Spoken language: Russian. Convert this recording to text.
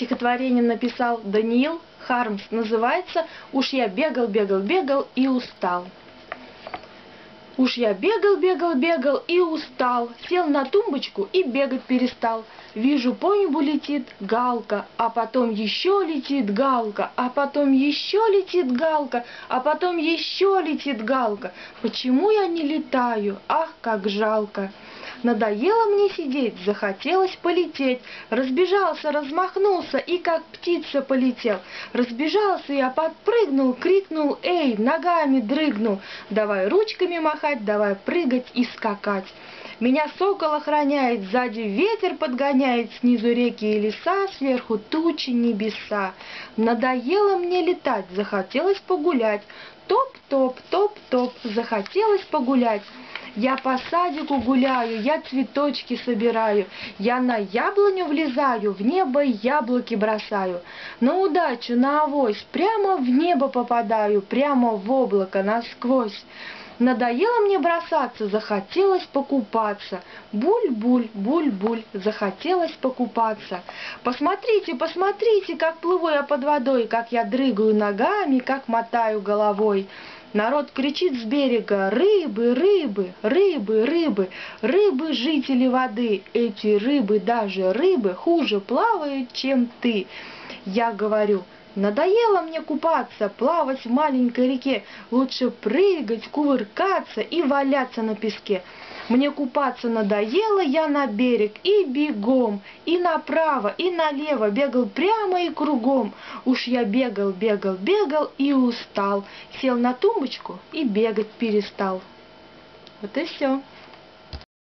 стихотворение написал Даниил Хармс. Называется «Уж я бегал, бегал, бегал и устал». Уж я бегал, бегал, бегал и устал, сел на тумбочку и бегать перестал. Вижу, по небу летит галка, а потом еще летит галка, а потом еще летит галка, а потом еще летит галка. Почему я не летаю? Ах, как жалко! Надоело мне сидеть, захотелось полететь. Разбежался, размахнулся и как птица полетел. Разбежался я, подпрыгнул, крикнул, эй, ногами дрыгнул. Давай ручками махать, давай прыгать и скакать. Меня сокол охраняет, сзади ветер подгоняет, снизу реки и леса, сверху тучи, небеса. Надоело мне летать, захотелось погулять. Топ-топ, топ-топ, захотелось погулять. Я по садику гуляю, я цветочки собираю, я на яблоню влезаю, в небо яблоки бросаю. На удачу, на авось, прямо в небо попадаю, прямо в облако, насквозь. Надоело мне бросаться, захотелось покупаться. Буль-буль, буль-буль, захотелось покупаться. Посмотрите, посмотрите, как плыву я под водой, как я дрыгаю ногами, как мотаю головой. Народ кричит с берега: рыбы, рыбы, рыбы, рыбы, рыбы, жители воды. Эти рыбы, даже рыбы, хуже плавают, чем ты. Я говорю: надоело мне купаться, плавать в маленькой реке. Лучше прыгать, кувыркаться и валяться на песке. Мне купаться надоело, я на берег и бегом, и направо, и налево, бегал прямо и кругом. Уж я бегал, бегал, бегал и устал, сел на тумбочку и бегать перестал. Вот и все.